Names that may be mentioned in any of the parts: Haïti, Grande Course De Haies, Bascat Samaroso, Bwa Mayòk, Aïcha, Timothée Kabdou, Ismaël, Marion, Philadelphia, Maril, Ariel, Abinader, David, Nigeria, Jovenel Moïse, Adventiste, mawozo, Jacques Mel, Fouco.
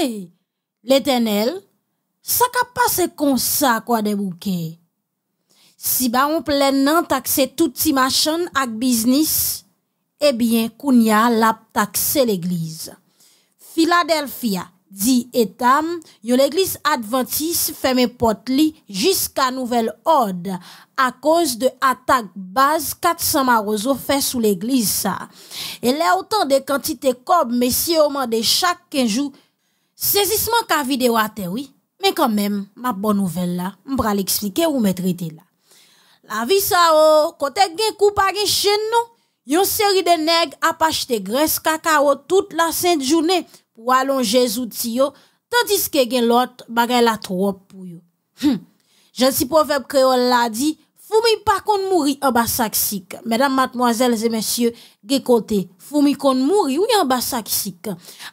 hey, l'Éternel, ça qu'a passé comme ça, quoi, des bouquets. Si ba on plein taxer tout petit machin ak business, eh bien, kounya la taxer l'église. Philadelphia, dit etam, yon l'église adventiste ferme porte li jusqu'à nouvel ordre à cause de attaque base 400 marozo fait sous l'église ça. Et là autant de quantité comme messieurs au mandé chaque 15 jours. Saisissement ka vidéo à terre, oui. Mais quand même, ma bonne nouvelle là, m'bral expliquer ou mettre là. La vie ça o, kote gen kou pa gen chen nou, yon série de nèg a pachete graisse cacao toute la sainte journée pour allonger zouti yo, tandis que gen l'autre bagay la trop pour yo. Gentil proverbe créole la dit, foumi pa kon mouri en bas saksik. Mesdames, mademoiselles et messieurs, gen kote, foumi kon mouri ou en bas saksik.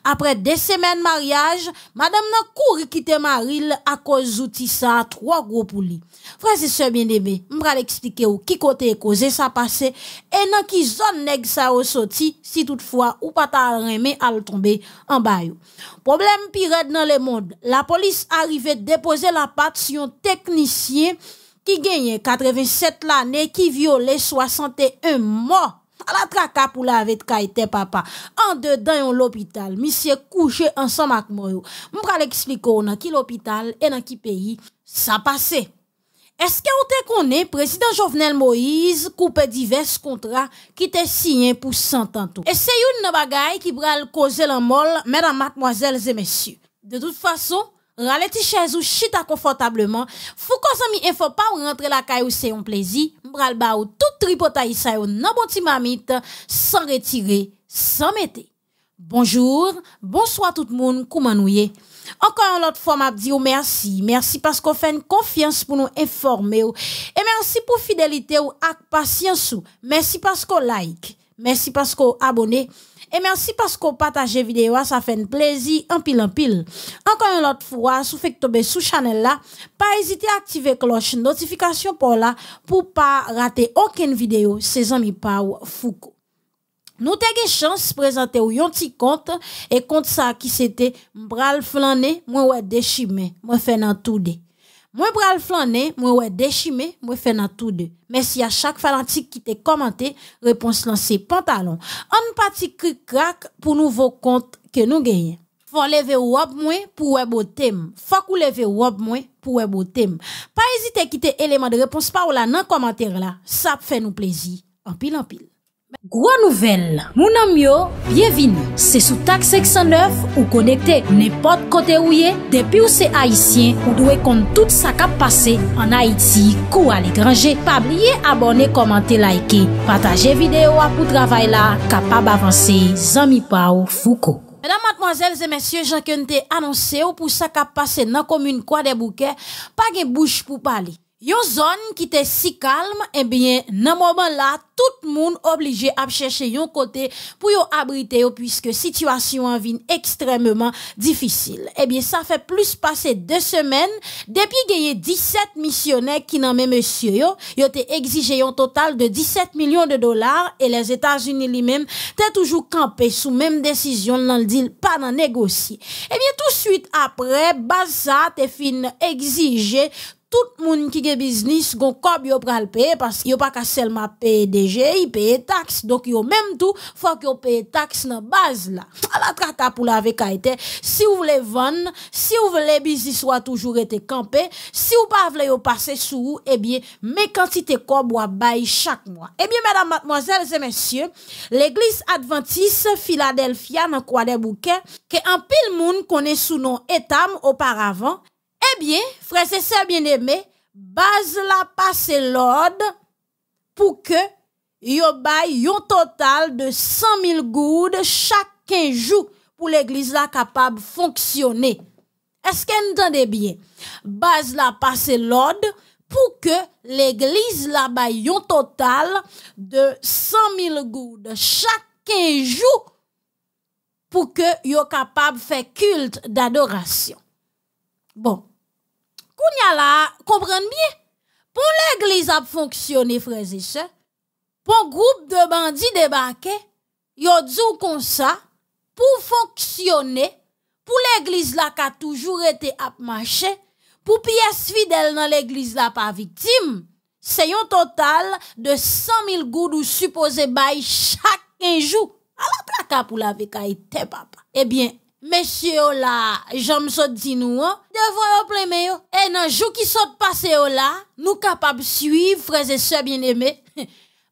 Après 2 semaines mariage, madame nan kouri kite Maril à cause zouti sa trois gros pou li. Frères et sœurs bien-aimés, m'bral expliquer ou qui côté causé ça passé et nan qui zone nèg ça au sorti si toutefois ou pas ta remé à tomber en bas. Problème pire dans le monde, la police arrivait déposer la patte sur un technicien qui gagnait 87 l'année qui violait 61 morts. À la traka pour la avec kaite papa. En dedans yon l'hôpital, monsieur couché ensemble avec moi. M'bral expliquer dans qui l'hôpital et dans qui pays ça passé. Est-ce que vous te connaissez, président Jovenel Moïse, coupe divers contrats qui te signé pour 100 ans tout? Et c'est une bagaille qui bral causer la mol, mesdames, mademoiselles et messieurs. De toute façon, ralenti chez ou chita confortablement, Fouco zami et faut pas rentrer la caille ou c'est un plaisir, bral ba ou tout tripotaï sa yo nan bon ti mamite, sans retirer, sans mettre. Bonjour, bonsoir tout le monde, comment nous y est? Encore une autre fois, m'a dit merci. Merci parce qu'on fait une confiance pour nous informer. Et merci pour fidélité ou ak patience. Merci parce qu'on like. Merci parce qu'on abonné. Et merci parce qu'on partage vidéo. Ça fait un plaisir en pile en pile. Encore une autre fois, si vous faites tomber sous channel là, pas hésiter à activer cloche notification pour là, pour pas rater aucune vidéo. Ses amis par Foucault. Nous t'ai chance présenter ou yon ti compte et compte ça qui c'était m'bral flané moi ouais déchimé moi fait nan tout deux moi bral flané moi ouais déchimé moi fait nan tout deux. Merci à chaque fanatique qui t'a commenté réponse lancée pantalon en partie cric crack pour nouveau compte que nous gagnons. Faut lever robe moins pour web beauté. Faut qu'on lever robe moins pour web beauté. Pas hésiter quitter élément de réponse par là dans commentaire là, ça fait nous plaisir en pile en pile. Gros nouvelle, mon ami yo, bienvenue. C'est sous taxe 609 ou connecté n'importe côté où y est. Depuis où c'est haïtien, vous devez compter tout ça qui a passé en Haïti ou à l'étranger. Pas oublier abonner, commenter, liker, partager vidéo pour travail là, capable avancer. Zami Pao Foucault. Mesdames, mademoiselles et messieurs, j'en ai annoncé ou pour ça qui a passé dans la commune Croix des Bouquets, pas de bouche pour parler. Yon zone qui était si calme, eh bien, nan moment là, tout moun obligé à chercher yon côté pour yon abriter yon puisque situation en vin extrêmement difficile. Eh bien, ça fait plus passer 2 semaines, depuis gagné 17 missionnaires qui n'en met monsieur yon, yon te exigé yon total de $17 millions et les États-Unis lui-même te toujours campé sous même décision nan le deal pas nan négocier. Eh bien, tout de suite après, Baza te fin exigé tout moun ki gen business gon kob yo pral paye parce yo pa ka seulement paye DG, y paye taxe. Donc yo même tout faut que yo paye taxe nan base là. À la traka pou la avec Haïti, si vous voulez vendre, si vous voulez business soit toujours été campé, si vous pas voulez yo passer sous, eh bien mes quantités kob wa bay chaque mois. Eh bien mesdames, mademoiselles et messieurs, l'église adventiste Philadelphia nan Croix des Bouquets que en pile moun connaît sous nom Etam auparavant. Eh bien, frères et sœurs bien-aimés, base la passe l'ordre pour que yo bay yon total de 100 000 goudes chaque 15 jours pour l'église la capable de fonctionner. Est-ce que vous entendez bien? Base la passe l'ordre pour que l'église la bay yon total de 100 000 goudes chaque 15 jours pour que yo capable de faire culte d'adoration. Bon. Kounya la, comprenez bien. Pour l'église a fonctionné, frères et sœurs, pour groupe de bandits débarqués, yo djou comme ça, pour fonctionner, pour l'église là qui a toujours été à marcher, pour pièces fidèles dans l'église là pas victime, c'est un total de 100 000 goudou supposé bail chaque 15 jours. À la plaque pour la vécaïté, papa. Eh bien, messieurs là, j'aime ça dit nous, hein, devant plein meilleur. Et dans jour qui saute passé là, nous capables suivre, frères et sœurs bien-aimés.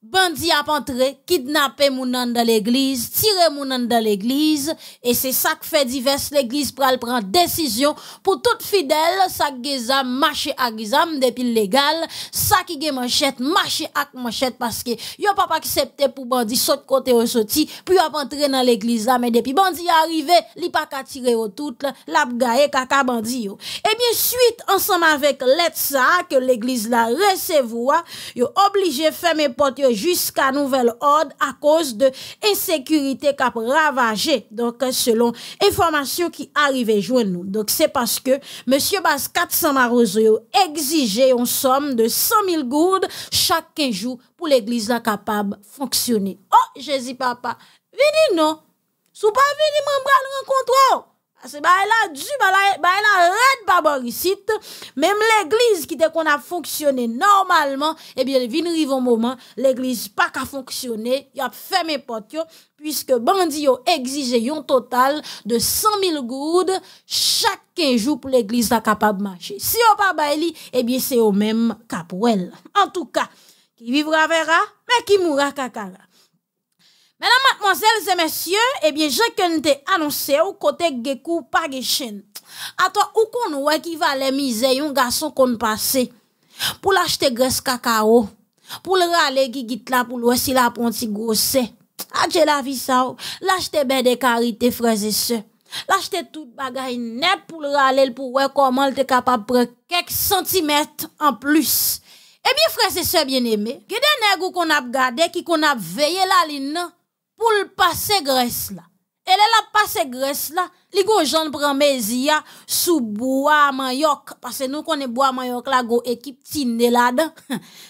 Bandit a entré, kidnappé mounan dans l'église, tiré mounan dans l'église, et c'est ça que fait diverses l'église pral prend décision pour toute fidèle, ça geza marché à gizam depuis légal, ça qui gé manchette, marché à manchette parce que yon pas accepté pour bandit saute côté au sorti, puis yon entré dans l'église là, mais depuis bandit arrivé, li pas ka tiré au tout, la gaye kaka bandit yo. Et bien suite, ensemble avec l'aide ça que l'église là recevoir, yon obligé fermer porte jusqu'à nouvel ordre à cause de insécurité qui a ravagé. Donc, selon information qui arrive joint nous. Donc, c'est parce que monsieur Bascat Samaroso exigeait une somme de 100 000 gourdes chaque 15 jours pour l'église la capable de fonctionner. Oh, Jésus papa, venez non. Sou pas venez m'en rencontrer. C'est bah elle a dû bah elle a red barbaricite même l'église qui dès qu'on a fonctionné normalement et bien vient arrive un moment l'église pas qu'à fonctionner y a fermé porte puisque bandi yo exige un total de 100 000 gourdes chaque 15 jours pour l'église la capable marcher si on pas bah li et bien c'est au même capouel en tout cas qui vivra verra mais qui mourra kakara. Mesdames, mademoiselles et messieurs, eh bien, je qu'on t'ai annoncé au côté Gekou pas de chaîne. À toi, où qu'on ouais qui va les miser un garçon qu'on passe pour l'acheter graisse cacao, pour le râler qui guite là, pour le si la ponti grosse. Adje la vie ça, l'acheter ben de carité, frères et sœurs. L'acheter tout bagay net pour le râler, pour ouais comment t'es capable de prendre quelques centimètres en plus. Eh bien, frères et sœurs bien-aimés, que des nègres qu'on a gardé, qui qu'on a veillé la ligne, pour le passer graisse là. Et la passer graisse là, les gens prennent mesia sous Bwa Mayòk. Parce que nous connaissons Bwa Mayòk là, go équipe tine là-dedans.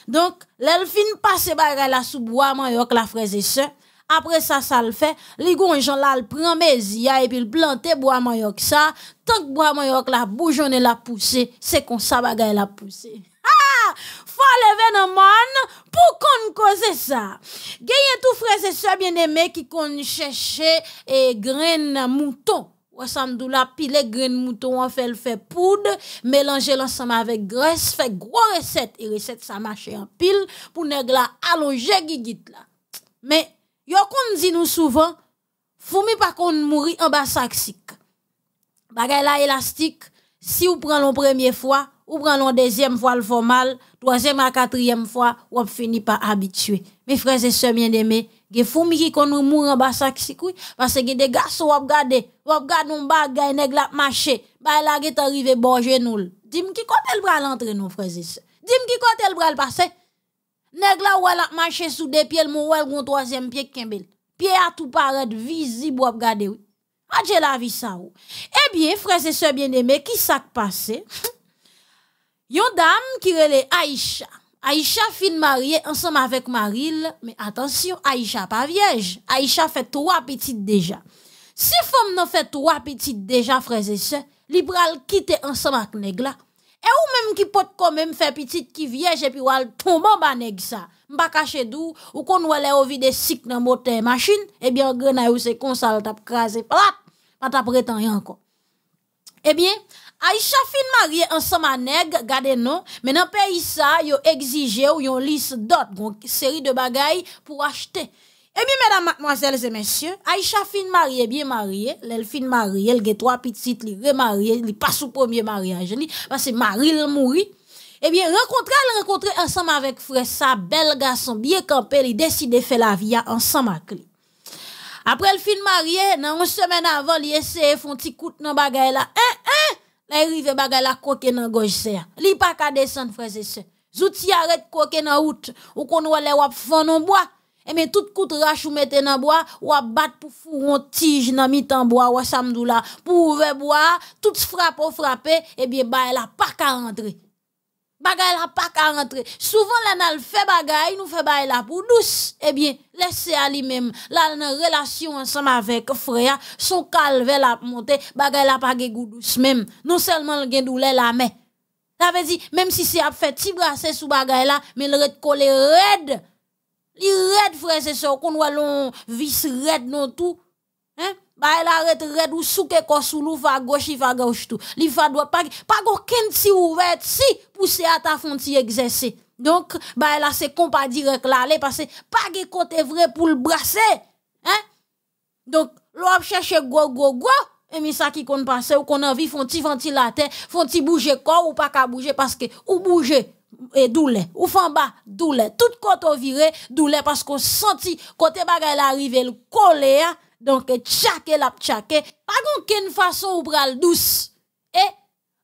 Donc, l'elfine passe bagay là sous Bwa Mayòk là, frères et sœurs. Après ça, ça le fait. Les gens là, le prennent mesia et puis le planter Bwa Mayòk ça. Tant que Bwa Mayòk là, bougeonne la poussée, c'est qu'on ça bagay la poussée. Ah! Faut lever dans monde pour qu'on cause ça. Gagne tout frères et sœurs bien-aimés qui qu'on chercher et graines mouton. Ou samedi la pile graines mouton on fait le fait poudre, mélanger l'ensemble avec graisse, fait gros recette et recette ça marche en pile pour nèg la allonger gigit là. Mais yo qu'on dit nous souvent foumi pas qu'on mourir en bas saxique. Bagay la élastique si vous prenez la première fois ou prenons la deuxième fois le formal, troisième à quatrième fois, ou on finit par habituer. Mes frères et sœurs bien-aimés, ge foumi ki kon nou mouri en bas saksikoui, parce que des garçons ou gade un bagay nèg la marché, ba la get arrivé bon genoul. Dim ki kote el bral entre nous frères et sœurs. Dim ki kote el bral passer. Nèg la ou la marché sous deux pieds, ou el gon troisième pied kembel. Pied a tout paraître visible ou gade oui. Adje la vie ça ou. Eh bien frères et sœurs bien-aimés, qui ça passé? Yon dame qui relè Aïcha. Aïcha fin mariée ensemble avec Maril. Mais attention, Aïcha pas vierge. Aïcha fait 3 petites déjà. Si femme non fait 3 petites déjà, frères et sœurs, li pral quitter ensemble avec nèg la. Et ou même qui pot quand même fait petite qui vierge et puis ou al tombe en bas nèg ça. M'pa caché dou ou kon ou lè ou vide sik nan moteur machine, eh bien grenay ou c'est kon ça l tap krasé plat. Pas tap prétan yon encore. Eh bien, Aïcha fin mariée ensemble à nèg, gade non, mais dans pays ça, yo exige ou yon liste d'autres, une série de bagailles pour acheter. Eh bien, mesdames, mademoiselles et messieurs, Aïcha fin mariée, bien mariée, l'elle fin mariée, elle gè 3 petites, li remariée, li pas sous premier mariage, li, parce que mari le mouri. Eh bien, rencontrer ensemble avec frère sa, bel garçon, bien campé, li décide faire la vie ensemble avec lui. Après le fin marié, dans une semaine avant, il essaie de faire un petit coup dans bagay là. Là, il arrive bagay là, coquet dans gauche, c'est là. Il pas qu'à descendre, frères et sœurs. Zouti arrête coquet dans route. Ou qu'on ou aller wap fond en bois. Et mais tout coup de rache ou mette dans bois, ou à battre pour fourron tige dans mit en bois, ou à samdou là. Pour ouvrir bois, tout frappe ou frappe, et bien, bah, elle a pas qu'à rentrer. bagay la pas qu'à rentrer. Souvent là n'a fait bagay, nous fait bagay là pour douce. Eh bien, laissez à lui-même. Là dans relation ensemble avec frère, son calvaire la monter, bagay la pas gou douce même. Non seulement le gen douleur la mais ça veut dire même si c'est a fait ti brasser sous bagay là, mais le red collé red. Li red frère c'est ça qu'on voit l'on vis red non tout. Hein? Bah elle arrête red ou souke ko sou lou va gauche tout. Li va droit pas aucun si ouvert si pousser à ta fonti exercer. Donc bah elle a c'est compa direct là aller parce que pas de côté vrai pour le brasser. Hein? Donc l'on cherche go et mi ça qui qu'on passe ou qu'on envie fonti ventilateur, fonti bouger corps ou pas ka bouger parce que ou bouger et douleur ou fan bas douleur tout côté viré douleur parce qu'on senti côté bagay la arrivé le colère. Donc, tchake la tchake, pas gon ken façon ou pral douce. Et,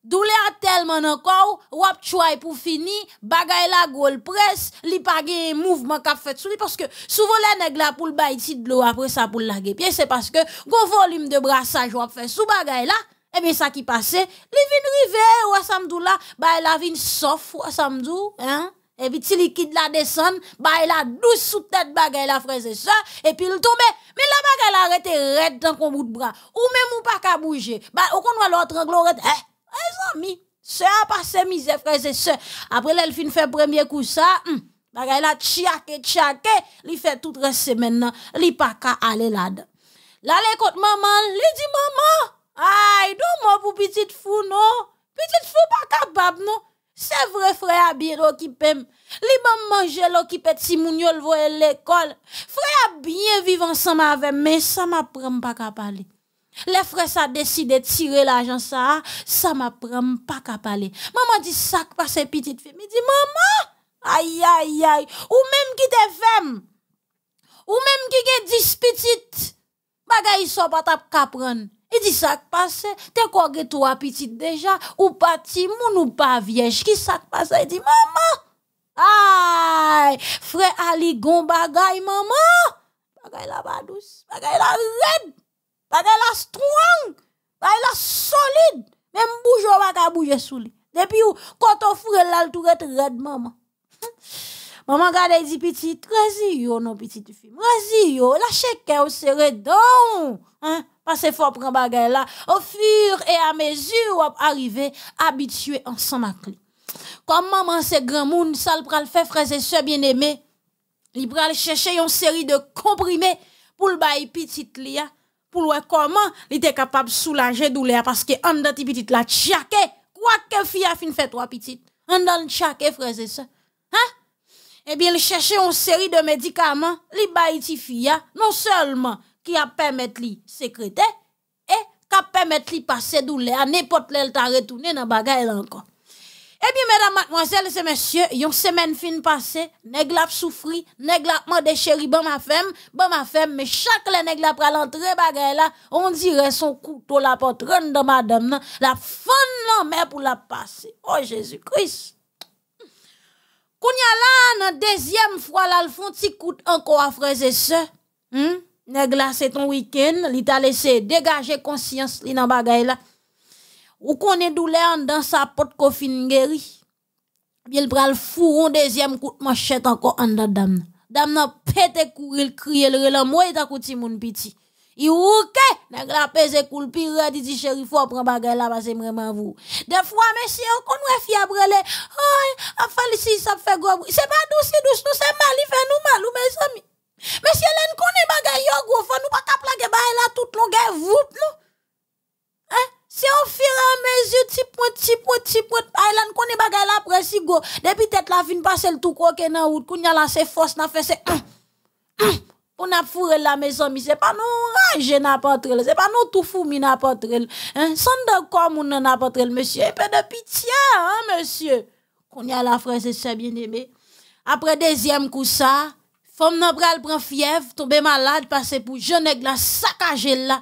doule a tellement encore, wap chouay pour fini, bagay la gol presse, li pa gen mouvement kap fait sou li, parce que souvent les nèg la pou l'bay ti de l'eau après ça pou l'lage pied, c'est parce que gon volume de brassage wap fait sou bagay la, et bien ça qui passe, li vin rive, ou samdou la, bagay la vin sof, ou samdou, hein? Et puis, si liquide la descend, bah, il a douce sous tête bagaille la fraise et ça, et puis il tombe. Mais la bagaille arrête raide dans ton bout de bras. Ou même ou pas qu'à bouger. Bah, au contraire, l'autre angle, eh, les amis, c'est à passer mise fraise et ça. Après, l'elfine fait premier coup ça, bagaille la tchake, il fait toute la semaine, maintenant, il pas qu'à aller là-dedans. Là, les côtes maman, il dit maman, aïe, donne-moi pour petite fou, non? Petite fou pas capable, non? C'est vrai, frère bien occupé. Li bon manger l'occupé si moun yo voye l'école. Frère bien vivre ensemble avec mais ça m'apprend pas qu'à parler. Les frères ça décidé de tirer l'argent ça m'apprend pas qu'à parler. Maman dit ça passe petite fille. Me dit maman, aïe ou même qui te femme. Ou même qui gen 10 petites. Bagay so pas tap kapran. Il dit ça qui passe, t'es quoi que toi petite déjà, ou pas timoun ou pas vieille, qui ça qui passe, il dit maman, aïe, frère Ali gon bagay maman, bagay la ba douce, bagay la red, bagay la strong, bagay la solide, même bouge ou baka bouge sous lui. Depuis ou, quand on frère la tourette red maman. Maman gade dit petite, razi yo non petite fille, razi yo, la chèque ou serre don, hein? Parce qu'il faut prendre bagay là, au fur et à mesure, on arrive habitué ensemble avec lui. Comme maman, c'est grand monde, ça le pral fait, frères et sœurs bien-aimés, il pral chercher une série de comprimés pour le bail petit li, pour le comment il était capable de soulager douleur, parce que en dans petit la tchake, quoi que fille a fin fait trois petites, en dans le tchake, frères et sœurs. Hein? Eh bien, il cherchait une série de médicaments, il bail ti fille, non seulement qui a permettre li sécréter et qui a permettre li passer douleur à n'importe l'elle ta retourner dans bagaille encore. Eh bien mesdames mademoiselles et messieurs, yon semaine fin passée, nèg la souffri, nèg la mandé chéri bon ma femme mais chaque le nèg la pral entrer bagaille là, on dirait son couteau la porte rentre dans madame nan, la fond nan mer pour la passer. Oh Jésus-Christ. Kounya la nan deuxième fois la le font ti coûte encore à frères et sœurs. Nèg la c'est ton week-end, li ta laissé dégager conscience li nan bagay la. Ou konnen douleur dans sa porte ko fin guéri. Bien il pral fourron deuxième coup de manchette encore en dame. Dame nan pété courir crier le relan moi ta kouti moun piti. I ouké, nèg la pèse koul pire dit chéri faut prendre bagay la parce vraiment vous. Des fois monsieur on konn fiabre le, ay, a falli si ça fait gros bruit. C'est pas douce nous c'est mal, il fait nous mal ou mes amis. Monsieur Len connaît bagay yo gros, faut nous pas ka plage ba la toute longueur voûte non. Hein, c'est au fur et à mesure petit point Island connaît bagay la après si go. Depuis tête la fin passer le tout croquer dans route, kounya la c'est force n'a fait c'est on a fourré la maison, mais c'est pas nous rage n'a pas entrer, c'est pas nous tout fou mi n'a pas entrer. Hein, sans de comme on n'a pas entrer monsieur, et peu de pitié hein monsieur. Kounya la frère c'est bien-aimé. Après deuxième coup ça femme nan pral pran fièvre, tombe malade, passe pour jeune nèg la saccager là.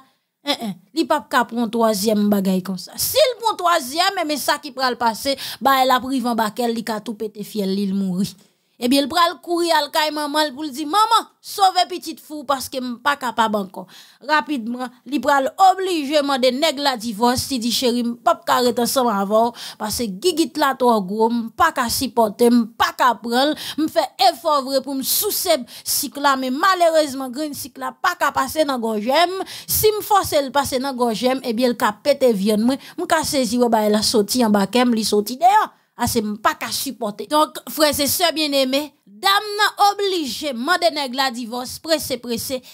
Li pa ka prendre troisième bagay comme ça. S'il prend troisième, mais ça qui pral passer, bah elle a privé en bakel, li ka tout pété fiel, il mouri. Eh bien, il pral courir al kay maman pour dire maman, sauve petite fou parce que m pas capable encore. Rapidement, il pral obligé demander nèg la divorce, il dit chéri, m pas ka rete ensemble avant parce que gigit la trop gros, m pas ka supporter, m pas ka prendre, m fait effort vrai pour me soucier cycle là mais malheureusement grand cycle là pas ka passer dans gorgem. Si me forcer le passer dans gorgem, eh bien il ka pété viande moi, m ka saisir ba la sorti en bas kem, li sorti dehors. Ah, c'est pas qu'à supporter. Donc, frères et sœurs bien-aimés, dame n'a obligé, mande nèg la divorce, pressé,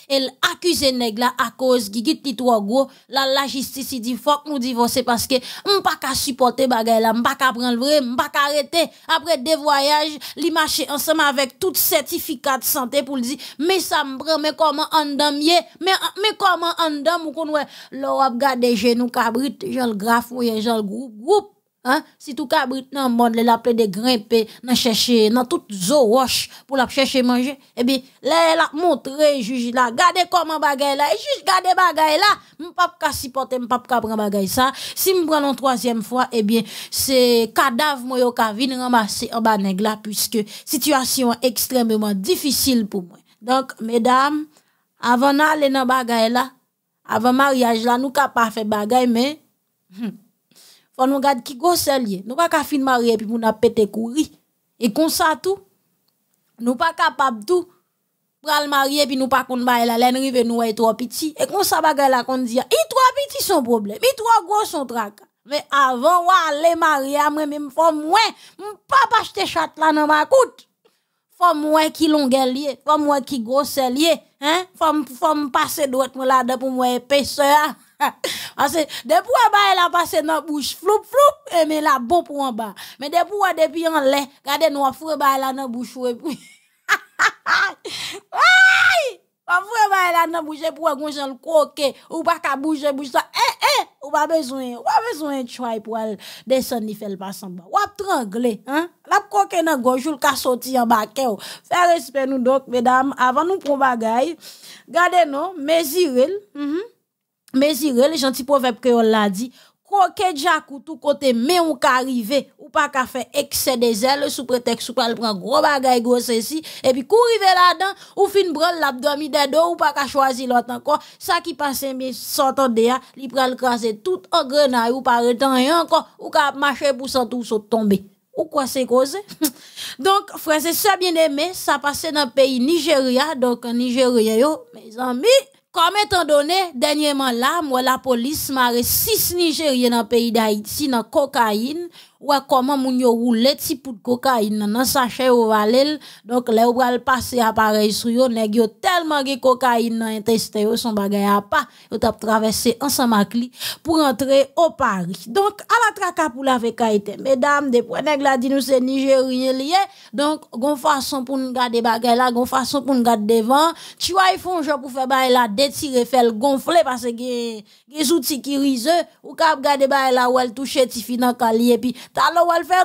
elle accuse nèg la à cause, gigit ti trois gros, la justice dit, faut que nous divorcer parce que, m'pas qu'à supporter bagay la, m'pas qu'à prendre le vrai, m'pas qu'à arrêter, après des voyages, li marcher ensemble avec tout certificat de santé pour le dire, mais ça m'prend, mais comment en damye, mais comment en dam, ou qu'on ouais, l'or a gardé genou cabrit, j'en le graphe, ou j'en le groupe, hein? Si tout cas, Brit nan monde, le l'appelé de grimper, nan chercher, nan toute zo roche, pour la chercher manger, eh bien, la montré, juge là, gardez comment bagay là, et juge gardez bagay là, m'pap ka supporter, m'pap ka prendre bagay ça, si m'pren une troisième fois, eh bien, c'est cadavre moi yo ka vin ramasser en bas nèg là, puisque situation extrêmement difficile pour moi. Donc, mesdames, avant d'aller dans bagay là, avant mariage là, nous ka pas fait bagay, mais, on nous garde qui go lié. Nous pas fin marier puis pour n'a pété courir. Et comme ça tout, nous pas capable tout pral marier puis nous pas konn bail la laine rive nous et trois petits. Et comme ça bagay la qu'on dit, "Et trois petits sont problème, et trois gros sont tracas." Mais avant ou aller marier, moi même faut moi, m'pa acheter chat là dans ma coûte. Faut moi qui longueur lié, faut moi qui gros lié, hein? Faut passer droite moi là-dedans pour moi épaisseur. Parce que depuis en bas, elle a passé dans la bouche, floup, floup, et mais la bon pour en bas. Mais depuis en l'air, regardez, nous, on fout dans la bouche, et puis. On fout dans la bouche, et puis on a le croquet, ou pas qu'à bouger, ça, ou pas besoin de choix pour descendre, il fait le passe en bas. Ou à trangler, hein? La croquet dans la gauche, ou le cas sorti en bas, faire respect nous, donc, mesdames, avant nous prendre bagaille, regardez, nous, mesurez, mesurez les gentils proverbes que on l'a dit. Croquet Jacques ou tout côté, mais on ka arrive, ou pas ka faire excès de zèle sous prétexte ou pas le prendre gros bagay gros ceci, et puis courir là-dedans, ou fin brûle l'abdominal de dos, ou pas ka choisir l'autre encore, ça qui passe bien, sortant de là, li pral craser tout engrenage ou pas retenir encore, ou ka marcher pour s'en tout saute tomber. Ou quoi c'est causé? Donc, frères et sœurs bien-aimés, ça passe dans le pays Nigeria, donc Nigeria yo, mes amis, comme étant donné, dernièrement là, moi, la police m'a arrêté 6 Nigériens dans le pays d'Haïti, dans la cocaïne. Ou comment moun yo roule ti pou de cocaïne nan sachet ou valel. Donc là ou pral passer appareil sou yo nèg yo tellement ge cocaïne nan intestin yo son bagay a pas yo tap traverser ensemble ak li pour entrer au Paris. Donc à la traka pou la vekaite. Mesdames, des fois nèg la di nou c'est Nigérien lié. Donc gon façon pour nous garder bagay la, gon façon pour nous garder devant. Tu vois ils font genre pour faire bagay la détirer faire gonfler parce que des outils qui riseux ou ka garder bagay la ou elle toucher ti finan kali et puis t'allons le faire,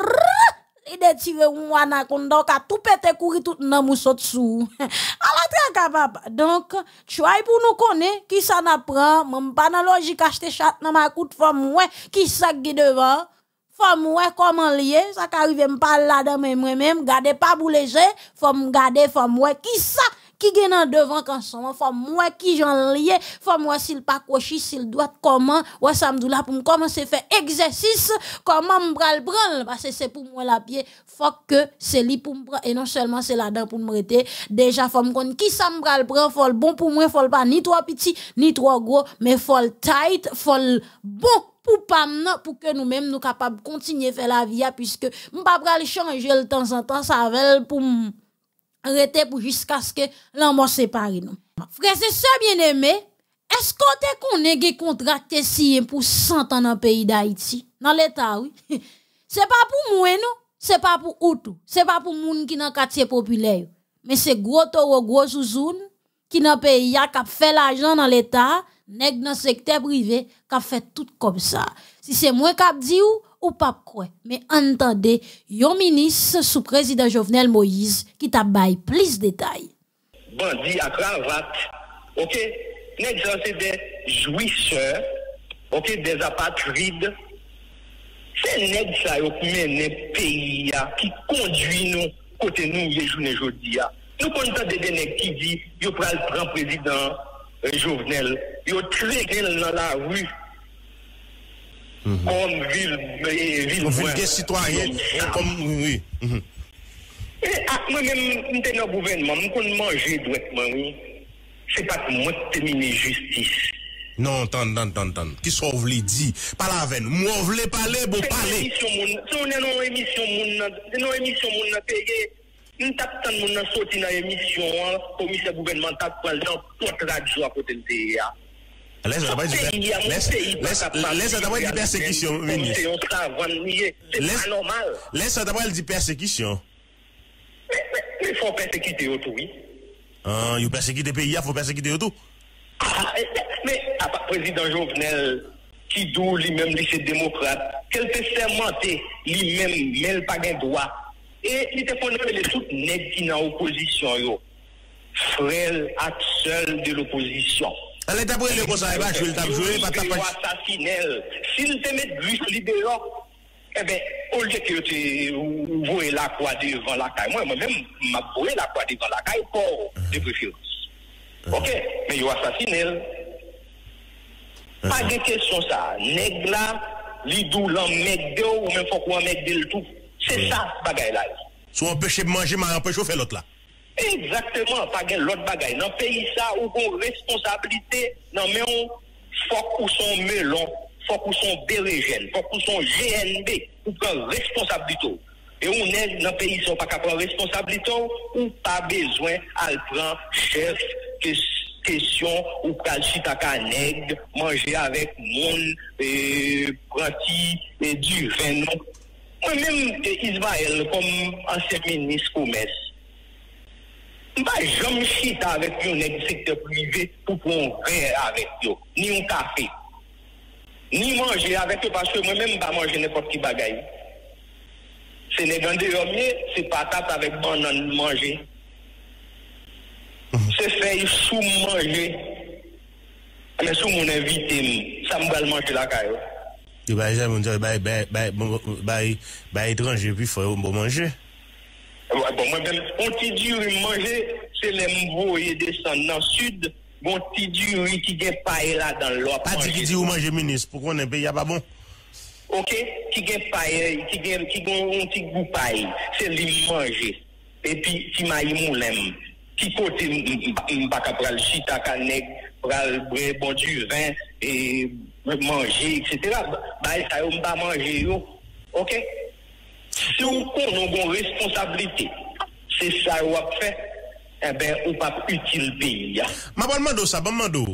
il est tiré ou anaconda, qu'a tout pété courir tout nan mousso dessous. Alors très capable. Donc, tu vois pour nous connaître qui ça n'apprend, même pas dans logique acheter chat dans ma coute femme ouais, qui ça qui devant, femme ouais comment lié, ça qu'arrive me parler là-dedans même, garder pas bouleger, femme garder femme ouais qui ça qui gagne devant quand son faut moi qui j'en lié faut moi s'il pas cochi s'il doit comment ouais samedi là pour commencer faire exercice comment me bral prendre parce que c'est pour moi la pied faut que c'est lui pour me prendre et non seulement c'est là-dedans pour me rester déjà faut me connaître qui ça me bral prendre faut le bon pour moi faut le pas ni trop petit ni trop gros mais faut le tight faut le bon pour pas pour que nous-mêmes nous capables continuer faire la vie puisque me pas bral changer de temps en temps ça veut pour arrêtez pour jusqu'à ce que l'amour sépare nous. Frères et sœurs bien-aimés, est-ce qu'on te connaît contracté si pour 100 ans dans le pays d'Haïti? Dans l'État, oui. C'est pas pour moi, non. C'est pas pour Outou. C'est pas pour moun qui dans le quartier populaire. Mais c'est gros toro, gros zouzoun, qui dans le pays, qui a fait l'argent dans l'État, nèg dans le secteur privé, qui a fait tout comme ça. Si c'est moi qui a dit ou pas quoi. Mais entendez, yon ministre sous président Jovenel Moïse qui t'a bail plus de détails. Bandit à cravate, ok, c'est des jouisseurs, ok, des apatrides. C'est nèg ça qui mène pays qui conduit nous côté nous, il y a journée aujourd'hui. Nous comptons des nègres qui disent, ils prennent le président Jovenel, ils traînent dans la rue. Comme ville citoyenne, comme oui. Moi-même, je suis dans le gouvernement, je peux manger directement, oui. Ce n'est pas que moi qui termine justice. Non, tant. Qui soit vous voulez dire? Pas la veine. Moi, vous voulez parler, bon, parler. Si on est dans l'émission, on a payé. Nous avons dans sorti dans l'émission, le commissaire gouvernemental pour aller dans porte radio à côté de pays. Laisse d'abord dire persécution. C'est normal. Laisse d'abord dire persécution. Mais il faut persécuter autour, oui. Ah, il faut persécuter pays, il faut persécuter autour. Mais à part président Jovenel, qui d'où lui-même, lui c'est démocrate, qu'elle peut sermenter lui-même, mais elle n'a pas de droit. Et il était fondé de toutes les nègres qui sont dans l'opposition, frères actuels de l'opposition. Elle est d'après le conseil, je vais t'abjouer, pas t'abjouer. S'il te met juste libéral, eh bien, au lieu que tu vois la croix devant la caille, moi-même, je vois la croix devant la caille pour de préférence. Ok, mais il assassine. Pas de question ça. Nègre là, l'idou, l'emmègue de ou même faut qu'on mette de tout. C'est ça, bagaille là. Soit empêcher de manger, mais empêcher de faire l'autre là. Exactement, pas de l'autre bagaille. Dans le pays, ça, où on responsabilité, non mais on, faut qu'on son melon, faut qu'on son bérégène, faut qu'on son GNB, ou qu'on responsabilité. Et on est dans le pays, on pas capable de responsabilité, ou pas besoin à le prendre chef que question ou calcitaka nègre, manger avec monde, prati, et du vin. Moi-même, Ismaël, comme ancien ministre commerce, je ne jamais chita avec un secteur privé pour prendre un verre avec eux, ni un café, ni manger avec eux, parce que moi-même, je ne pas manger n'importe qui bagaille. C'est les grands dehors, c'est patate avec banane manger. C'est fait sous-manger. Mais sous mon invité, ça me va le manger la caillou. Il va étranger, puis il faut manger. Moi-même, on petit dur manger, c'est les mots et descendre dans le sud. Bon petit dur qui gagne pas là dans l'eau. Pas dit qui dit ou manger, ministre, pourquoi on est pays pas bon? Ok, qui gagne pas, qui gagne un petit goût paille, c'est lui manger. Et puis, qui m'a moulin. Qui côté m'baka pral chita kanek pral bon du vin et manger etc. Bah ça on pas manger yo. OK. Si on connaît nos responsabilités, c'est ça qu'on va faire. Eh ben on pas utile pays. Ma bonne mando ça, bon mando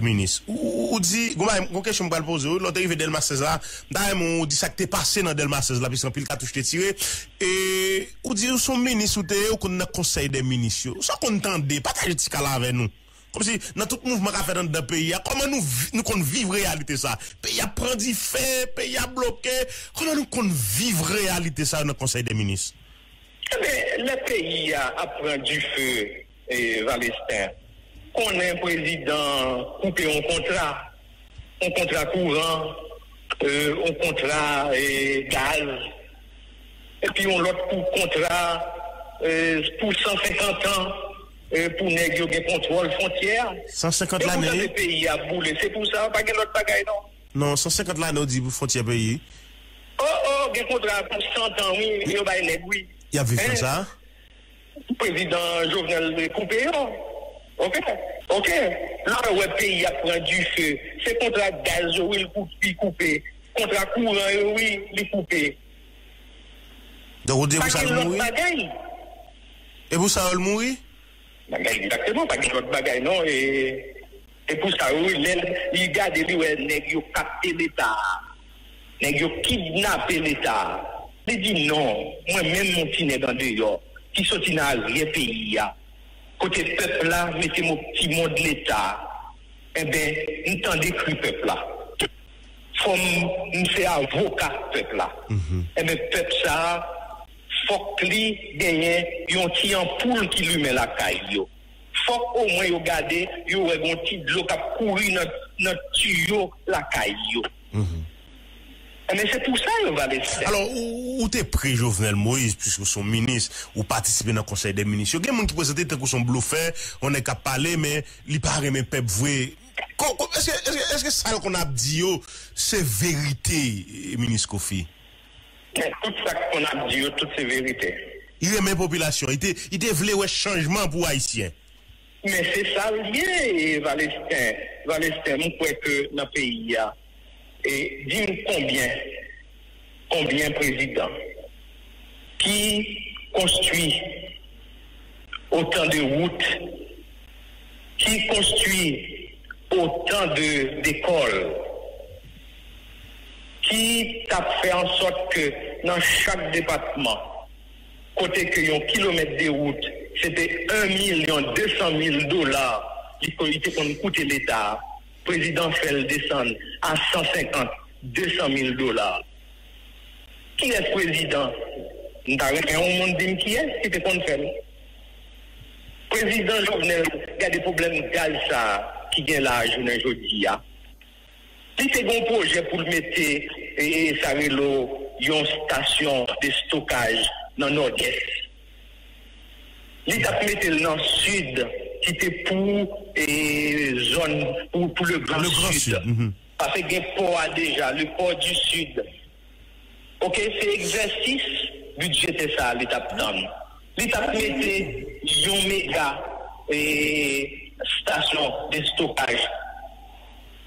ministre. Ou dit gon question pral poser l'autre arrivé Delma 16 là, d'ailleurs on dit ça que t'es passé dans Delma 16 là puis sans pile cartouche t'es tiré et ou dit son ministre ou t'es qu'on a conseil des ministres. Ça contendait pas ta petit cala avec nous. Comme si dans tout mouvement qu'a fait dans le pays, comment nous qu'on vivre réalité ça. Pays a prendre fait, pays a bloqué. Comment nous qu'on vivre réalité ça dans conseil des ministres. Mais le pays a pris du feu, Valestin. Qu'on ait un président coupé un contrat courant, un contrat gaz, et puis on l'autre pour contrat pour 150 ans pour négocier le contrôle frontière. 150 l'année. Le pays a boulé, c'est pour ça, pas que l'autre bagaille, non? Non, 150 l'année, on dit pour frontière pays. Oh, un contrat pour 100 ans, oui, il y a une oui. Il y a vu comme ça. Président Jovenel coupé. OK. Là, le pays a pris du feu. C'est contrat gaz, oui, il coupé. Contrat courant, oui, il coupé. Donc, vous dites que ça va mourir. Et vous, ça va mourir? Exactement, pas que l'autre bagaille, non. Et pour ça, oui, il garde il a capté l'État. Il a kidnappé l'État. Il dit non, moi-même, mon petit nègre en dehors, qui sortit dans le pays, côté peuple là, mettez mon petit monde de l'État, eh bien, nous t'en décrit peuple là. Faut me faire avocat peuple là. Eh bien, peuple ça, faut que lui gagne, yon ti en poule qui lui met la caille. Faut au moins yon garder, yon un petit de l'eau qui a couru dans le tuyau la caille. Mais c'est pour ça qu'on va laisser. Alors, où t'es pris Jovenel Moïse, puisque son ministre, ou participer dans le conseil des ministres? Il y a des gens qui présentent tant que son bluffeur, on est qu'à parler, mais il paraît même peuple vrai. Est-ce que ça qu'on a dit, c'est vérité, ministre Kofi? Tout ça qu'on a dit, toutes ces vérités. Il aime la population, il développe un changement pour Haïtiens. Mais c'est ça lié, Valestin. Valestin, on croit que dans le pays, et dis-nous combien président qui construit autant de routes, qui construit autant d'écoles, qui a fait en sorte que dans chaque département, côté que un kilomètre de route, c'était $1,200,000 qui coûtait l'État. Président fait le descendre à $150,000, $200,000. Qui est président? Il n'y a rien dit qui est, qui te qu'on fait. Président Jovenel, il y a des problèmes de gaz qui viennent là, journée aujourd'hui. Il y a un projet pour mettre, et ça une station de stockage dans le nord-est. Il y a mis dans le sud. Qui était pour zone pour le grand sud. Mm-hmm. Parce qu'il y a un port déjà, le port du sud. Ok, c'est exercice budgétaire ça, l'étape d'âme. L'étape était une méga station de stockage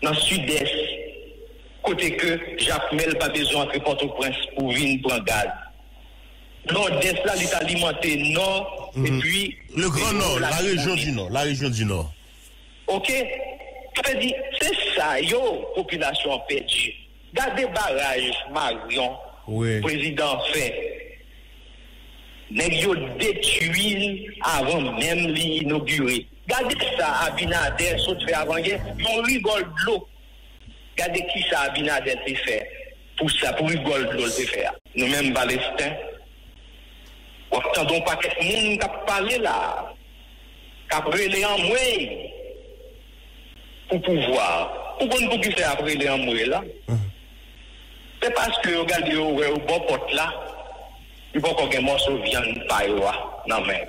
dans le sud-est. Côté que Jacques Mel n'a pas besoin de Porto-Prince pour venir prendre gaz. Nord-est là, il est alimenté nord, et puis... Le Grand Nord, la région du Nord. Ok, c'est ça, yo, population perdue. Gardez barrage, Marion, oui. Président fait. Nèg yo détruit avant même l'inaugurer. Gardez ça, Abinader, saute fait avant hier, on rigole de l'eau. Gardez qui ça, Abinader, c'est fait. Pour ça, pour rigole de l'eau, c'est fait. Nous-mêmes, Palestins. Quand on parle de monde qui a parlé là, qui a brûlé en moi pour pouvoir. Pourquoi on ne peut pas brûler en moi là? C'est parce que vous regardez au bon porte là, il faut qu'on ait un morceau de viande par là, dans la main.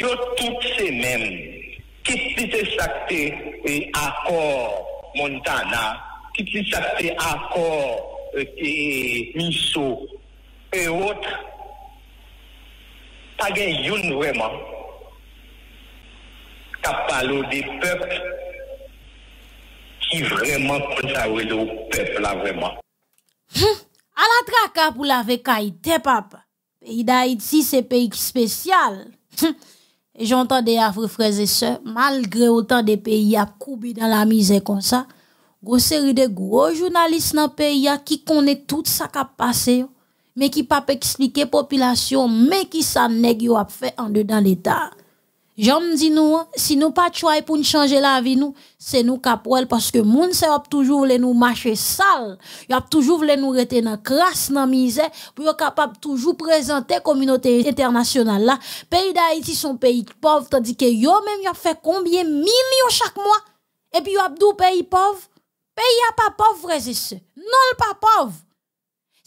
Il y a toutes ces mêmes qui sont sactés et accord Montana, qui sont sactés accord et Misso et autres. Pas de gens vraiment qui parlent des peuples qui vraiment consacrent le peuple là vraiment. À la traka pour la vécaïté, papa. Pays d'Haïti, c'est pays spécial. J'entends des frères et sœurs, malgré autant de pays à couper dans la misère comme ça, une série de gros journalistes dans le pays qui connaissent tout ça qui a passé. Mais qui pas expliquer population, mais qui ça nèg yo a fait en dedans l'État. J'en dis nous, si nous pas choix pour changer la vie nous, c'est nous capable parce que moun se a toujours voulu nous marcher sale, y a toujours voulu nous rester dans crasse, dans misère, pour yo capable toujours présenter communauté internationale là. Pays d'Haïti son pays pauvre tandis que yo même y a fait combien millions chaque mois et puis yo a dou pays pauvre. Pays a pas pauvre frères et sœurs. Non le pas pauvre.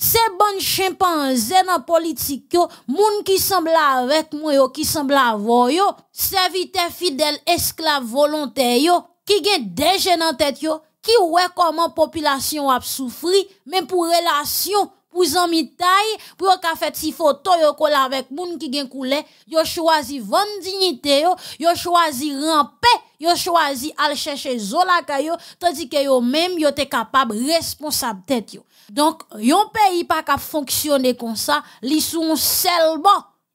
C'est bon chimpanzé dans politique yo, moun qui semble avec moi yo, qui semble avoir yo, serviteur fidèle, esclave volontaire yo, qui gen déjà dans tête yo, qui ouais comment population a souffri, même pour relation, pour zanmi taille, pour ka fait si photo yo coller avec moun qui gen coulé, yo choisi vendre dignité yo, yo choisi ramper, yo choisi aller chercher zola kayo, tandis que yo même yo te capable responsable tête yo. Donc, yon pays pas qu'à fonctionner comme ça, li sont seulement,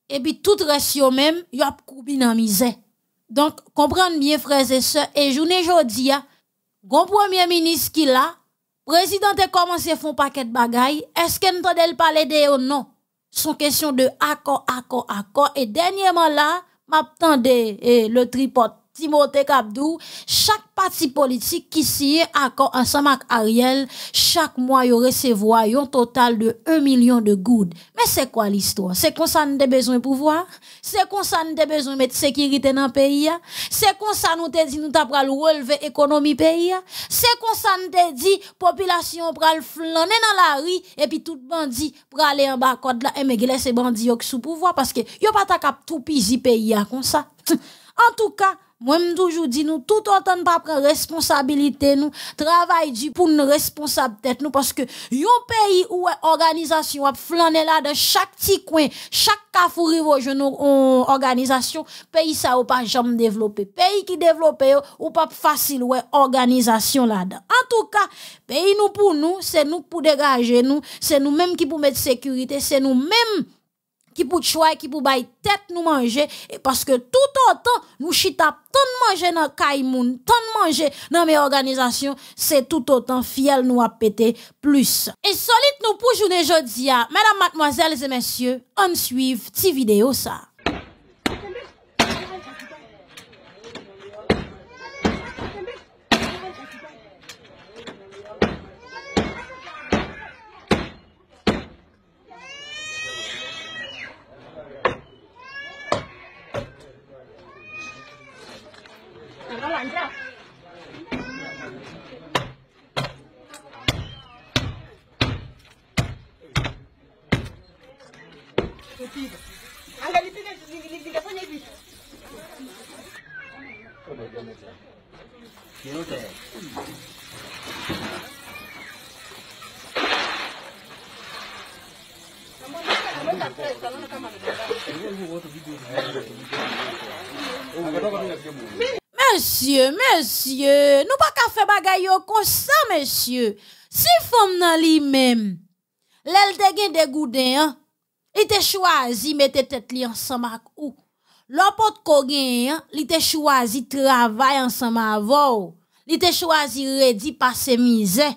et puis tout reste yon même, yon a coupé dans misère. Donc, comprenez bien, frères et sœurs, et journée jodi a, gon premier ministre qui là, président a commencé à faire un paquet de bagaille, est-ce que nous avons parlé de ou non? Son question de accord, et dernièrement là, m'attendait le tripote Timothée Kabdou, chaque parti politique qui signe accord ensemble avec Ariel, chaque mois, il recevra un total de 1 million de goudes. Mais c'est quoi l'histoire? C'est qu'on s'en a besoin de pouvoir? C'est qu'on s'en a besoin de mettre sécurité dans le pays? C'est qu'on s'en a dit nous t'apprendre relever l'économie pays? C'est qu'on s'en a dit population pral flâner dans la rue et puis tout bandit pral aller en bas code là et mais laisser bandit sous pouvoir parce que yo pas ta cap tout pisi pays comme ça. En tout cas, moi, je toujours dis, nous, tout autant ne pas prendre responsabilité, nous, travail du pour nous responsable tête, nous, parce que, yon pays où organisation a flané là, dans chaque petit coin, chaque cafouri, ou organisation, pays ça ou pas jamais développé. Pays qui développé, ou pas facile, ouais, organisation là-dedans. En tout cas, pays nous pour nous, c'est nous pour dégager nous, c'est nous-mêmes qui pour mettre sécurité, c'est nous-mêmes qui pour choix, qui pour bailler tête nous manger, et parce que tout autant nous chita tant manger dans Kaimoun, tant manger dans mes organisations, c'est tout autant fiel nous a pété plus. Et solide nous pour journée jodi a, mesdames, mademoiselles et messieurs, on suive ti vidéo ça. Monsieur, nous pas qu'à faire bagaille comme ça, monsieur. Si femme nan li même, l'elle te gen de goudin, il te choisi mette tête li ensemble ak ou. L'autre ko gen, il te choisi travail ensemble avec. Il te choisi redi passer misère.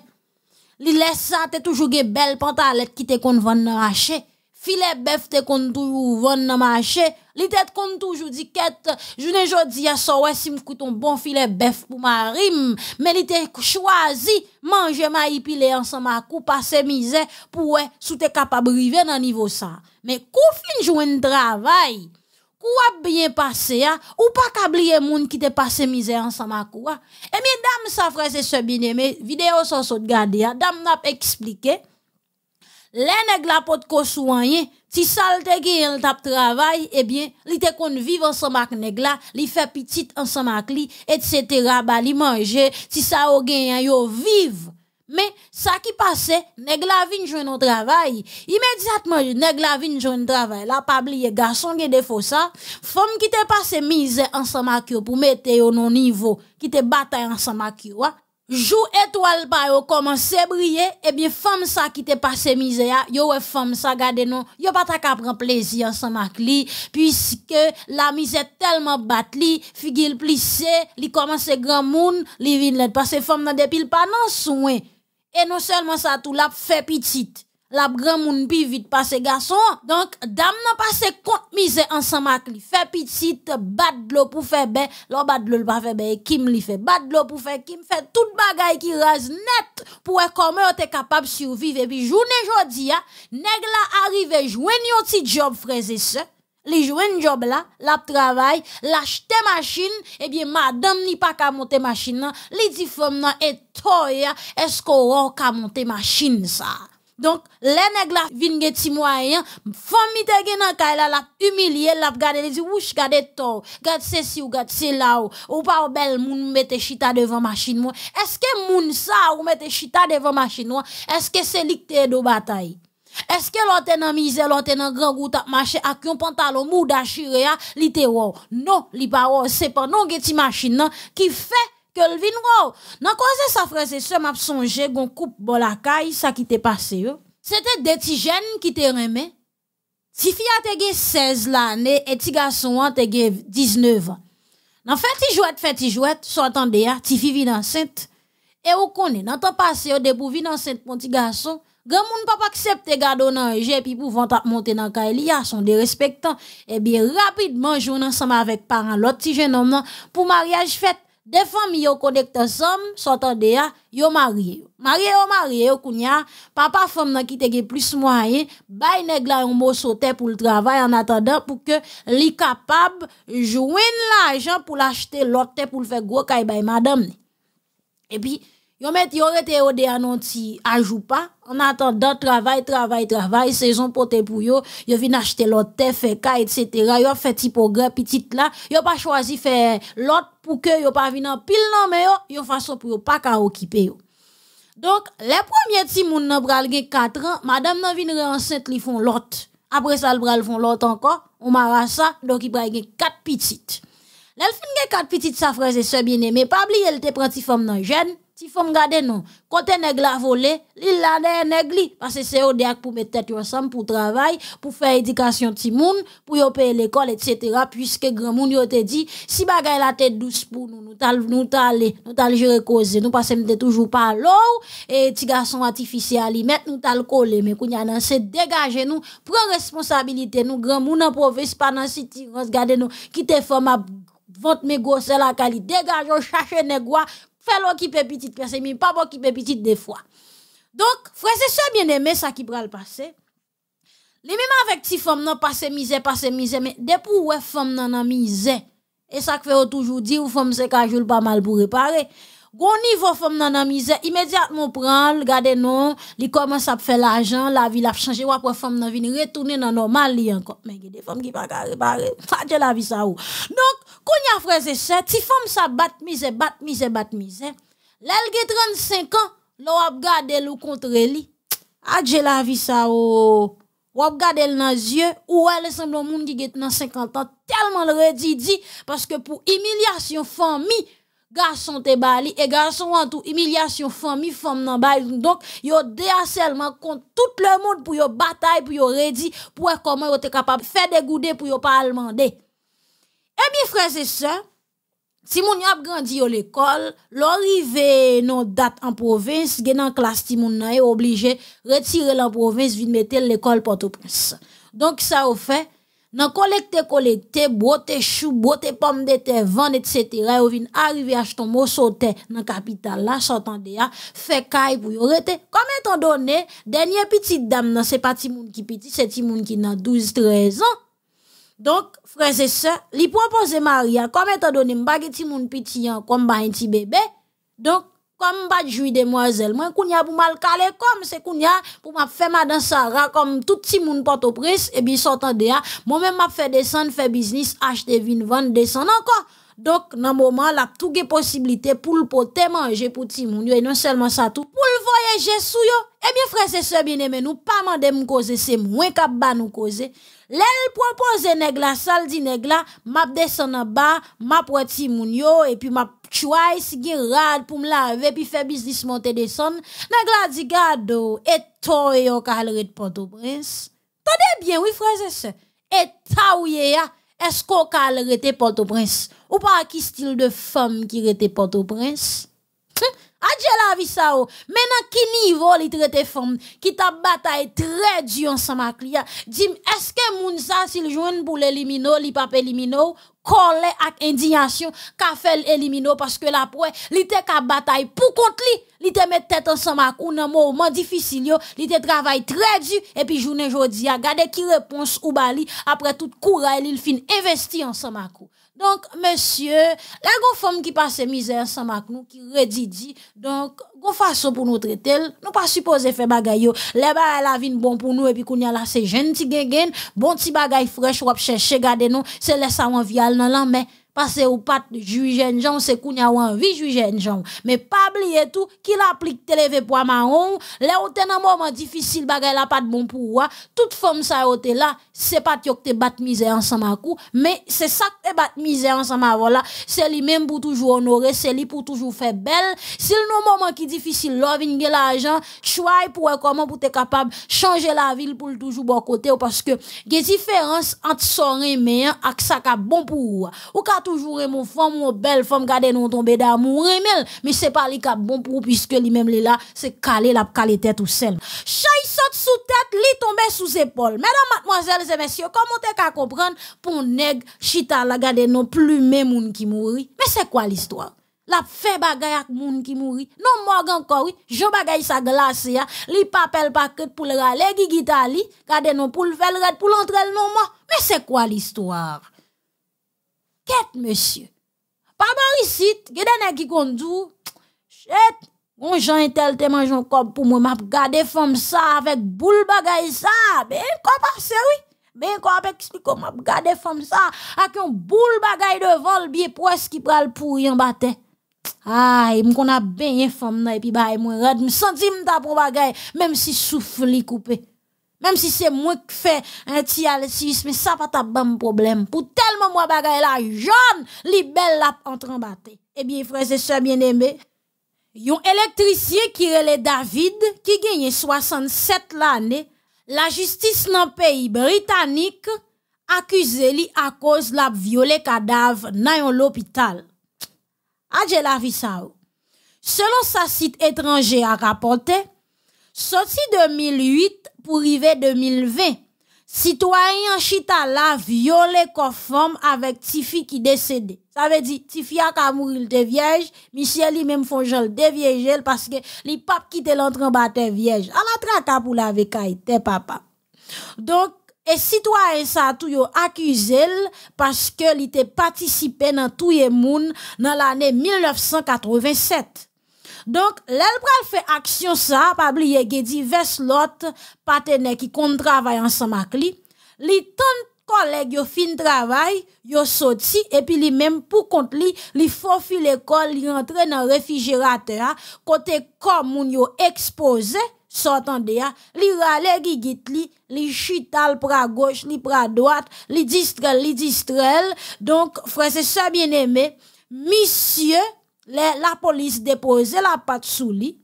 Il laisse ça te toujours gen belle pantalette qui te kon vendre dans marché. Filet bœuf te kon toujours vendre dans marché. Li tête kon toujours dit quête journée jodi a so ouais si m'coute un bon filet bœuf pour marim mais li t'a choisi manger maï pilé ensemble à coup passer misère pour ouais sou t'es capable river dans niveau ça mais kou fin joindre travail kou bien passé ou pas qu'ablier moun qui t'es passé misère ensemble à kou et mesdames ça frère c'est ce bien-aimé vidéo sans saute garder dame n'a expliqué les nèg la pot ko soigner si salte gen tap travail, eh bien, li te kon vive ensemble ak nèg la, li fè petite ensemble ak li, etc. ba li manje, si sa o gen yo vive. Mais ça qui passe, nèg la vin joine au travail. Immédiatement, nèg la vin joine travail. La pa bliye garçon gen défaut ça, femme qui te passe mise ensemble ak yo pour mettre yo non niveau, qui te bataille ensemble ak yo. Jou étoile pa yo commence briller et bien femme ça qui te passé misère yo ouais femme ça gade non yo pas ta ka prendre plaisir ensemble ak li puisque la misère tellement bat li figil plissé li commence grand moun li vinn l'être parce que femme nan depuis pas non soin et non seulement ça tout la fait petite la grand moun pi vite passé garçon donc dame nan passé compte misère ensemble ak li fait petite bat de l'eau pour faire ben l'eau bat de l'eau pas faire ben kim li fait bat de l'eau pour faire kim fait toute bagaille qui rase net pour comment t'es capable survivre et puis journée jodi a nèg la arrivé joigne un petit job frères et sœurs li joigne job là la travail l'acheter machine et bien madame ni pas ka monter machine nan li dit femme nan et toy est-ce qu'on ka monter machine ça. Donc, les nègres la vin gen ti moyen, famille te gen nan kay la la humilié, la gade li di ouch gade to, gade ceci ou gade cela ou pas bel moun mette chita devant machine moi. Est-ce que moun sa ou mette chita devant machine moi? Est-ce que c'est li te do bataille? Est-ce que l'autre nan misère, l'autre nan grand goût t'a marché ak yon pantalon mou d'achiré a li te wo? Non, li pa wo, c'est pas non gen ti machine nan qui fait que le vin wow. Nan cause sa frère et sœur m'a songé gon coupe bon la caille ça qui t'est passé. C'était des petits jeunes qui te remet. Si fille a te gen 16 l'année et ti garçon a te gen 19 ans. Nan fait ti jouette, so attendez a ti fille vin enceinte et ou connaît. Nan temps passé au début vin enceinte mon ti garçon, Grand moun pa accepter gado nan je puis pour vont monter dans Kaelia sont des respectants et bien rapidement jour ensemble avec parents l'autre petit jeune homme pour mariage fête des familles au connecte ensemble s'entendé a yo marié marié kounya papa femme nan kite gen plus moyen bay nèg la yon mot sauter pour le travail en attendant pour que li capable joindre l'argent pour l'acheter l'autre pour le faire gros kay bay madame et puis yon met yon rete yon de anonti ajou pa, en attendant travail, saison pote pou yo, yon vin acheter l'autre te, fait ka, etc. Yon fait ti progrès, petite la, yon pas choisi faire l'autre pour que yon pas vin en pile nan mais yon façon pour yon pas ka occuper yo. Donc, les premiers ti moun nan pral gen 4 ans, madame nan vin re enceinte li font l'autre. Après ça, le pral font l'autre encore, on mara ça, donc yon pral gen 4 petites. L'el fin gen 4 petites sa frères et sœurs bien-aimés, pas oublier elle te prend ti femme nan jeune. Si femme gade non, côté nèg la volé, li la nèg li parce que c'est au diac pour mettre tête ensemble pour travail, pour faire éducation ti moun, pour yo payer l'école etc. puisque grand moun yo te dit si bagay la tête douce pour nous, nous tal gérer cause, nous passer m'était toujours par l'eau et ti garçon artificiel li mettre nous tal coller mais kounya nan se dégager nous, prend responsabilité nous grand moun en province pas nan city, regardez nous, quitter femme a vente mes gosses la qualité, dégage chercher nèg wa fait l'occuper petite personne, mais pas occuper petite des fois. Donc, frère, c'est ça bien aimé, ça qui pral passer. Les mêmes avec ti femme non passer misère, mais depuis où est femme nan en misère. Et ça que fait toujours dire, ou femme c'est qu'à jour pas mal pour réparer. Gon niveau femme nan en misère, immédiatement prend, regardez non, li commence à faire l'argent, la vie l'a changé, ou après femme nan vin retourner dans normal li encore. Mais des femmes qui pas réparer, pas de la vie ça ou. Donc, kounya frère c'est ça, ti femme ça bat misère. L'elle gen 35 ans, l'on a gardé le contre lui. Adje la vie ça o. Ou a gardé le dans yeux ou elle semble un monde qui gen dans 50 ans tellement le redidi parce que pour humiliation famille, garçon te bali et garçon en tout humiliation famille femme nan bali. Donc yo déharcèlement contre tout le monde pour yo bataille pour yo redi pour comment yo te capable faire dégouder pour yo pas demander. Eh bien, frères et sœurs, si moun yap grandi à l'école, l'arrivée non date en province, gen en classe ti moun nan est obligé retirer la province vin mettre l'école Porto-Prince. Donc ça au fait, nan collecter, brote chou, brote pomme de terre, vendre etc. ou vin arriver acheter mo sauter nan capitale là, s'entendé a fait caille pour yo rete. Comme étant donné, dernière petite dame nan c'est pas ti moun ki petit, c'est ti moun ki nan 12-13 ans. Donc, frères et sœurs, li propose Maria, comme étant donné m'bagé ti moun petit an, comme ba un petit bébé, donc, comme m'ba joui demoiselle, moi, kounya pou mal calé comme, c'est kounya pour m'a fait madame Sarah, comme tout ti moun Porto-Prince, et bien, s'entendé, moi même m'a fait descendre, faire business, acheter vin, vendre, descendre encore. Donc, dans moment, la tout ge possibilité pour le pote manger pour ti moun, et non seulement ça tout, pour le voyager sou yo. Eh bien, frères et sœurs bien-aimés, nous pas mandé m'causer, c'est moins qu'à ba nous causer. L'elle propose nègla, sal di nègla, m'a descend en bas, m'a proti moun yo, et puis m'a choisi si gen rad pour me laver, puis faire business monter descend. Nègla di gado, et toi yon kalre de Porto-Prince. Tendez bien, oui, frères et sœurs. Et ta ouye ya, est-ce qu'on kalre te Porto-Prince? Ou pas qui style de femme qui rete Porto-Prince? Adje la vie ça ou. Maintenant, qui niveau li traite femme, qui ta bataille très dur ensemble avec lui. Dim, est-ce que moun sa, s'il jouen pour l'élimino, li pape élimino, collé ak indignation, ka fait l'élimino parce que la poue, li te ka bataille pour contre li, li te met tête ensemble avec ou nan moment difficile yo, li te travaille très dur, et puis journée jodi a, gade qui réponse ou bali, après tout courage, li fin investi ensemble avec ou. Donc, monsieur, la gon femme qui passe misère ensemble avec nous, qui redidi, donc, gon façon pour nous traiter, nous pas supposé faire bagay yo. Les bagay la vin bon pour nous, et puis qu'on y a là, c'est gentil gengen, bon ti bagay fraîche, ou chercher, gade non, c'est laisser envie al nan la, mais, passer ou pas juger en gens, c'est qu'on y a envie juger en gens. Mais pas oublier tout, qu'il applique télévé pour marron, là, ou t'es dans moment difficile, bagay la pas de bon pour ou, toute femme ça ou t'es là, c'est pas t'yok te bat misère ensemble à coup, mais c'est ça que te bat misère ensemble à voilà. C'est lui même pour toujours honorer, c'est lui pour toujours faire belle. Si le moment qui difficile, love in l'argent, choix pour comment pour te capable changer la ville pour toujours bon côté, parce que, il y a différence entre son et ça qui est bon pour ou. Ou ka pas toujours mon femme mon belle femme garder nous tomber d'amour mais c'est pas li cap bon pour puisque lui même là c'est calé la calé tête ou seul chay saute sous tête li tomber sous épaule mesdames mademoiselles et messieurs comment t'es qu'à comprendre pour nèg chita la garder non plus même moun qui mouri mais c'est quoi l'histoire la fait bagay ak moun qui mouri non morgue encore oui je bagay sa glace ya li papel paquet pour le rale gigita li garder non pour le faire red pour l'entrel non mort mais c'est quoi l'histoire quête monsieur papa ici gade qui kondou chet on Jean tel te mange un cop pour moi m'a garder femme ça avec boule bagay ça ben quoi passer oui ben quoi explique comment m'a garder femme ça avec un boule bagay devant le bien presque qui pral pourri en bataille. Aïe, m'kon a bien femme nan et puis baï moi red m'senti m'ta pour bagay même si souffle li coupé. Même si c'est moi qui fais un petit alcis, mais ça pas ta bam problème. Pour tellement moi bagay la jaune, li belle la entre en batte. Eh bien, frères et sœurs bien-aimés, yon électricien qui rele David, qui gagne 67 l'année, la justice nan pays britannique accuse li à cause la violé cadavre nan l'hôpital. Adje la vie sa ou. Selon sa site étranger a rapporté, sorti 2008 pour arriver 2020, citoyen chita la violé conforme avec Tifi qui décédé. Ça veut dire, Tifi a qu'à mourir de vierge, Michel lui même font jol de vierge parce que li pape quitte l'entre en bataille vierge. À la trata pour la vekaïte, papa. Donc, et citoyen sa tout yo accusé parce que li te participé dans tout le monde dans l'année 1987. Donc, l'elpral fait action ça, pas oublier que divers lot partenaires qui compte travail ensemble avec lui, les tant collègues yo fin travail, yo sorti et puis lui même pour compte lui, li fofi l'école, li rentre dans réfrigérateur côté comme moun yo exposé, sortant de ya, li rale gigit li, li chital pra gauche, li pra droite, li distrel. Donc, frère c'est ça bien-aimé, monsieur la police dépose la patte sous lui.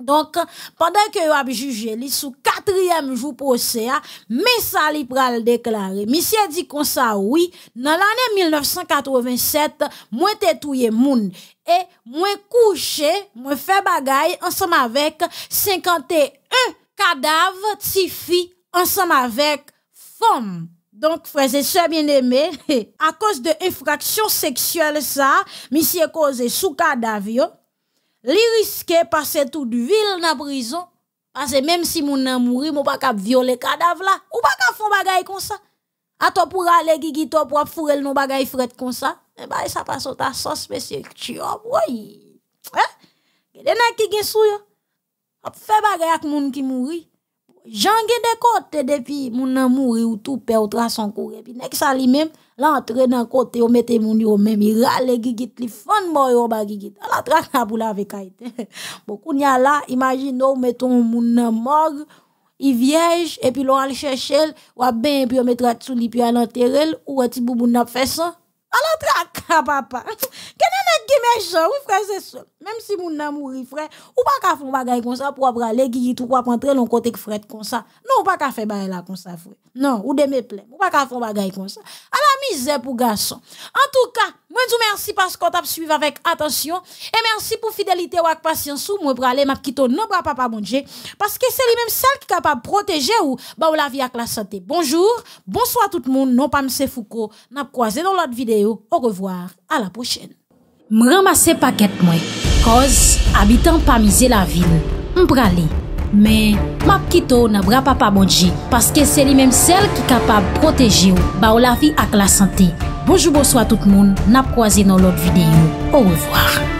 Donc, pendant que vous avez jugé, lui sous quatrième jour procès, mais ça li pral déclaré. Monsieur dit qu'on ça oui, dans l'année 1987, moi te touye moun, et moi couché, moi fait bagay, ensemble avec 51 cadavres, tifi, ensemble avec femme. Donc, frères et sœurs bien-aimés, à cause de infraction sexuelle, ça, monsieur cause sous cadavre, li risque passer toute ville dans prison, parce que même si mon nan mouri, mon pas cap violer cadavre là, ou pas cap font bagay comme ça. A toi pour aller gigito pour fourrer non bagay fret comme ça, et bah ça passe au ta sauce, monsieur, tu as, oui. Hein? Gede nan ki gen sou yo. A fait bagay ak moun ki mouri. J'en de côté depuis mon nan mouri ou tout père ou traçon courir puis nèg ça lui même l'entrée dans côté ou mettez moun yo même il rale gigit li fond boy ou ba gigit la traque pour la vekaïté bon kounya là imagine ou mettons moun nan morgue il vierge et puis l'on al chercher ou ben puis on mettra sous li puis à l'enterrer ou petit boubou n'a fait ça à la traque papa méchant, oui frère c'est ça. Même si mon nan mouri frère, ou pas qu'à faire bagay comme ça pour aller gigit ou pour rentrer l'on côté frère comme ça. Non, ou pas qu'à faire bagay là comme ça frère. Non, ou de me plaît. Ou pas qu'à faire bagay comme ça. À la misère pour garçon. En tout cas, moi vous merci parce qu'on t'a suivi avec attention et merci pour fidélité ou avec patience ou moi pour aller m'a quitté non bra papa bon Dieu parce que c'est lui même celle qui capable protéger ou ba ou la vie avec la santé. Bonjour, bonsoir tout le monde. Non pas monsieur Fouco. N'a croisé dans l'autre vidéo. Au revoir, à la prochaine. M'ramasse paquet moi cause habitant pas miser la ville m'pralé mais m'a quitto n'a bra papa bonji parce que c'est lui même celle qui capable protéger ou ba la vie ak la santé. Bonjour bonsoir tout le monde n'a croisé dans l'autre vidéo. Au revoir.